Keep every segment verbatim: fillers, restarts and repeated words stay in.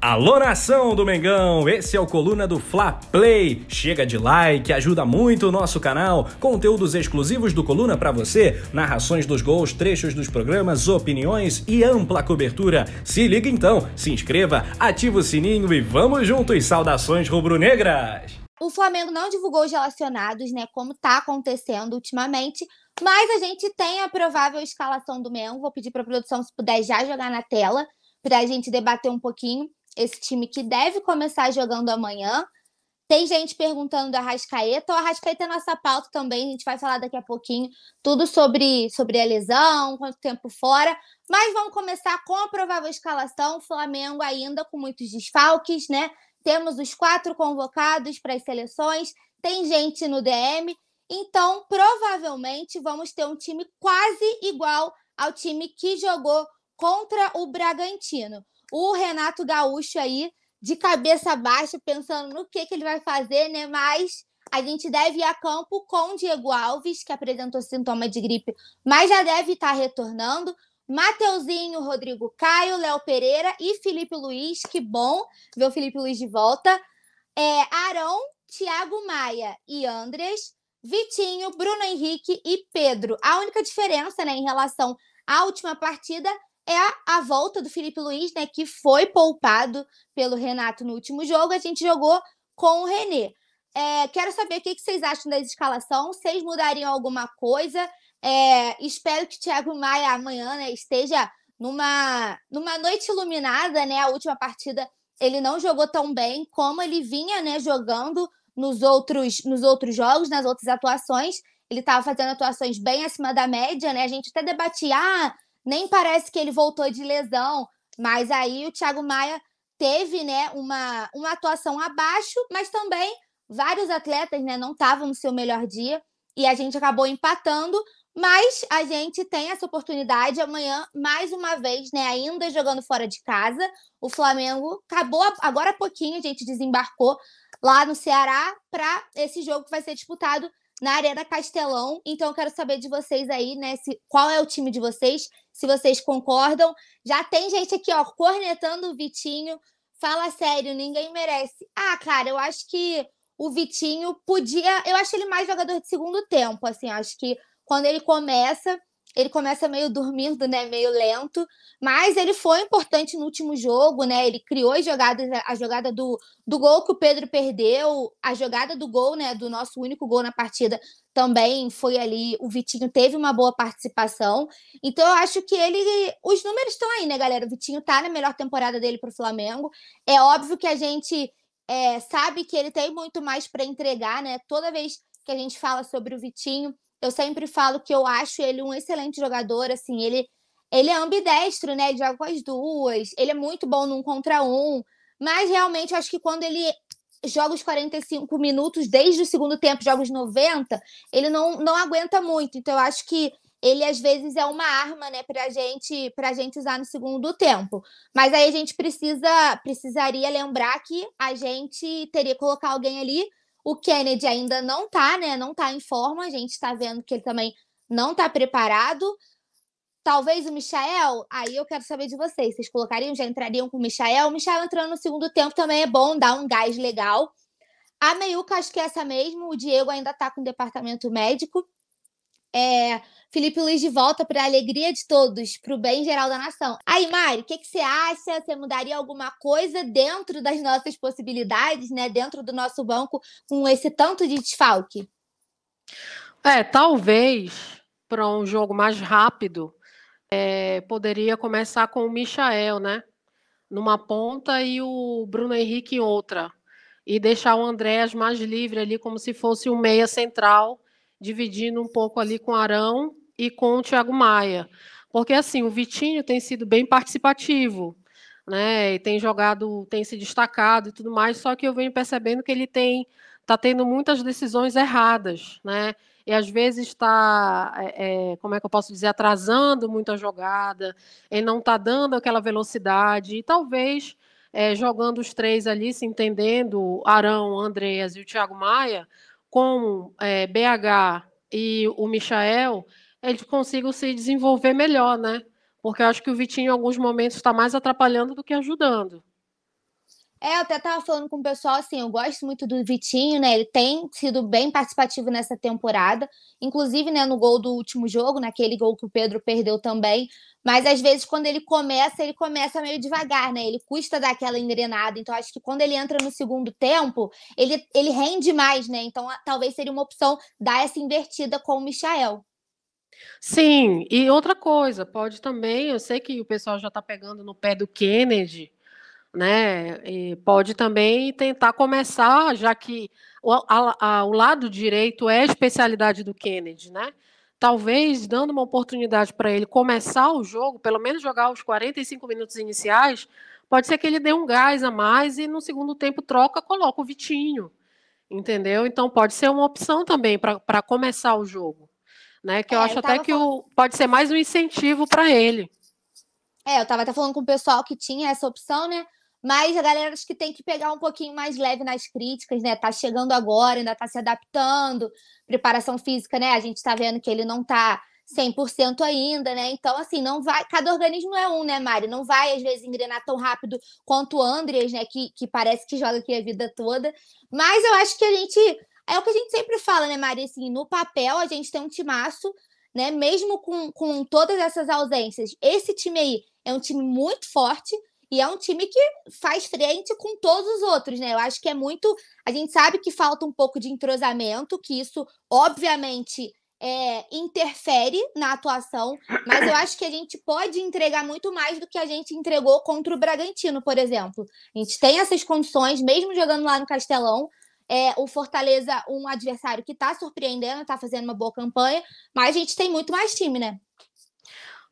Alô, nação do Mengão! Esse é o Coluna do Fla Play. Chega de like, ajuda muito o nosso canal. Conteúdos exclusivos do Coluna pra você, narrações dos gols, trechos dos programas, opiniões e ampla cobertura. Se liga então, se inscreva, ativa o sininho e vamos juntos! Saudações rubro-negras! O Flamengo não divulgou os relacionados, né, como tá acontecendo ultimamente, mas a gente tem a provável escalação do Mengão. Vou pedir pra produção, se puder, já jogar na tela, pra gente debater um pouquinho. Esse time que deve começar jogando amanhã. Tem gente perguntando da Arrascaeta. O Arrascaeta é nossa pauta também. A gente vai falar daqui a pouquinho tudo sobre, sobre a lesão, quanto tempo fora. Mas vamos começar com a provável escalação. O Flamengo ainda com muitos desfalques, né? Temos os quatro convocados para as seleções. Tem gente no D M. Então, provavelmente, vamos ter um time quase igual ao time que jogou contra o Bragantino. O Renato Gaúcho aí, de cabeça baixa, pensando no que, que ele vai fazer, né? Mas a gente deve ir a campo com o Diego Alves, que apresentou sintoma de gripe, mas já deve estar retornando. Mateuzinho, Rodrigo Caio, Léo Pereira e Felipe Luís. Que bom ver o Felipe Luís de volta. É, Arão, Thiago Maia e Andres. Vitinho, Bruno Henrique e Pedro. A única diferença, né, em relação à última partida é a volta do Felipe Luís, né, que foi poupado pelo Renato no último jogo. A gente jogou com o Renê. É, quero saber o que vocês acham da escalação. Vocês mudariam alguma coisa? É, espero que o Thiago Maia amanhã, né, esteja numa, numa noite iluminada, né? A última partida ele não jogou tão bem como ele vinha, né, jogando nos outros, nos outros jogos, nas outras atuações. Ele estava fazendo atuações bem acima da média, né? A gente até debatia... Ah, nem parece que ele voltou de lesão, mas aí o Thiago Maia teve, né, uma, uma atuação abaixo, mas também vários atletas, né, não estavam no seu melhor dia e a gente acabou empatando, mas a gente tem essa oportunidade amanhã, mais uma vez, né, ainda jogando fora de casa. O Flamengo acabou, agora há pouquinho a gente desembarcou lá no Ceará para esse jogo que vai ser disputado na Arena Castelão. Então eu quero saber de vocês aí, né, se, qual é o time de vocês, se vocês concordam. Já tem gente aqui, ó, cornetando o Vitinho. Fala sério, ninguém merece. Ah, cara, eu acho que o Vitinho podia... Eu acho ele mais jogador de segundo tempo, assim. Acho que quando ele começa, ele começa meio dormindo, né, meio lento. Mas ele foi importante no último jogo, né? Ele criou as jogadas, a jogada do, do gol que o Pedro perdeu, a jogada do gol, né, do nosso único gol na partida também foi ali. O Vitinho teve uma boa participação. Então eu acho que ele... Os números estão aí, né, galera? O Vitinho tá na melhor temporada dele pro Flamengo. É óbvio que a gente é, sabe que ele tem muito mais para entregar, né? Toda vez que a gente fala sobre o Vitinho, eu sempre falo que eu acho ele um excelente jogador, assim, ele, ele é ambidestro, né, ele joga com as duas, ele é muito bom num contra um, mas realmente eu acho que quando ele joga os quarenta e cinco minutos, desde o segundo tempo, joga os noventa, ele não, não aguenta muito, então eu acho que ele às vezes é uma arma, né, pra gente, pra gente usar no segundo tempo, mas aí a gente precisa, precisaria lembrar que a gente teria que colocar alguém ali. O Kenedy ainda não tá, né? Não tá em forma. A gente tá vendo que ele também não tá preparado. Talvez o Michael, aí eu quero saber de vocês. Vocês colocariam, já entrariam com o Michael? O Michael entrando no segundo tempo também é bom, dá um gás legal. A meiuca, acho que é essa mesmo. O Diego ainda tá com o departamento médico. É, Felipe Luís de volta para a alegria de todos, para o bem geral da nação. Aí, Mari, o que, que você acha? Você mudaria alguma coisa dentro das nossas possibilidades, né? Dentro do nosso banco, com esse tanto de desfalque? É, talvez para um jogo mais rápido, é, poderia começar com o Michael, né? Numa ponta e o Bruno Henrique em outra. E deixar o Andres mais livre ali, como se fosse um meia central, dividindo um pouco ali com o Arão e com o Thiago Maia. Porque, assim, o Vitinho tem sido bem participativo, né? E tem jogado, tem se destacado e tudo mais, só que eu venho percebendo que ele tem, tá tendo muitas decisões erradas, né? E, às vezes, está, é, como é que eu posso dizer, atrasando muito a jogada, ele não está dando aquela velocidade, e talvez, é, jogando os três ali, se entendendo, Arão, Andreas e o Thiago Maia, com é, B H e o Michael, eles consigam se desenvolver melhor, né? Porque eu acho que o Vitinho, em alguns momentos, está mais atrapalhando do que ajudando. É, eu até tava falando com o pessoal, assim, eu gosto muito do Vitinho, né, ele tem sido bem participativo nessa temporada, inclusive, né, no gol do último jogo, naquele gol que o Pedro perdeu também, mas às vezes quando ele começa, ele começa meio devagar, né, ele custa dar aquela engrenada, então acho que quando ele entra no segundo tempo, ele, ele rende mais, né, então a, talvez seria uma opção dar essa invertida com o Michael. Sim, e outra coisa, pode também, eu sei que o pessoal já tá pegando no pé do Kenedy, né, e pode também tentar começar, já que o, a, a, o lado direito é a especialidade do Kenedy, né, talvez dando uma oportunidade para ele começar o jogo, pelo menos jogar os quarenta e cinco minutos iniciais, pode ser que ele dê um gás a mais e no segundo tempo troca, coloca o Vitinho, entendeu? Então pode ser uma opção também para começar o jogo, né, que eu é, acho eu até que falando... o, pode ser mais um incentivo para ele. É, eu tava até falando com o pessoal que tinha essa opção, né, mas a galera acho que tem que pegar um pouquinho mais leve nas críticas, né? Tá chegando agora, ainda tá se adaptando. Preparação física, né? A gente tá vendo que ele não tá cem por cento ainda, né? Então, assim, não vai... Cada organismo é um, né, Mari? Não vai, às vezes, engrenar tão rápido quanto o Andres, né? Que, que parece que joga aqui a vida toda. Mas eu acho que a gente... É o que a gente sempre fala, né, Mari? Assim, no papel, a gente tem um timaço, né? Mesmo com, com todas essas ausências. Esse time aí é um time muito forte, e é um time que faz frente com todos os outros, né? Eu acho que é muito... A gente sabe que falta um pouco de entrosamento, que isso, obviamente, é, interfere na atuação, mas eu acho que a gente pode entregar muito mais do que a gente entregou contra o Bragantino, por exemplo. A gente tem essas condições, mesmo jogando lá no Castelão, é, o Fortaleza, um adversário que tá surpreendendo, tá fazendo uma boa campanha, mas a gente tem muito mais time, né?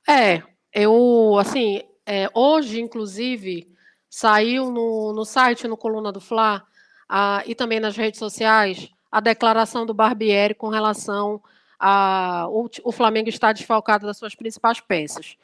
É, eu, assim... É, hoje, inclusive, saiu no, no site, no Coluna do Fla, a, e também nas redes sociais, a declaração do Barbieri com relação a o, o Flamengo está desfalcado das suas principais peças.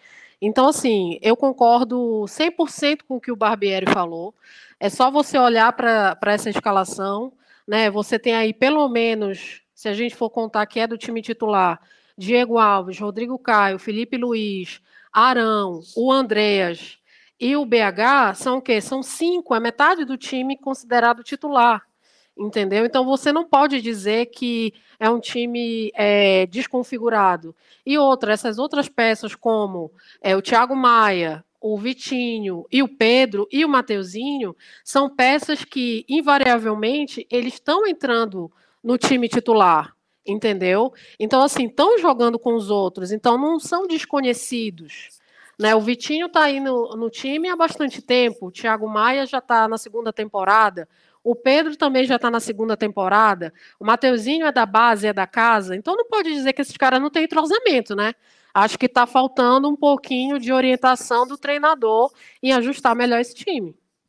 Então, assim, eu concordo cem por cento com o que o Barbieri falou. É só você olhar para essa escalação, né? Você tem aí, pelo menos, se a gente for contar que é do time titular, Diego Alves, Rodrigo Caio, Felipe Luís, Arão, o Andreas e o B H são o quê? São cinco, é metade do time considerado titular, entendeu? Então você não pode dizer que é um time é, desconfigurado. E outra, essas outras peças como é, o Thiago Maia, o Vitinho e o Pedro e o Mateuzinho são peças que invariavelmente eles estão entrando no time titular. Entendeu? Então, assim, estão jogando com os outros, então não são desconhecidos, né? O Vitinho está aí no, no time há bastante tempo, o Thiago Maia já está na segunda temporada, o Pedro também já está na segunda temporada, o Mateuzinho é da base, é da casa, então não pode dizer que esses caras não têm entrosamento, né? Acho que está faltando um pouquinho de orientação do treinador em ajustar melhor esse time.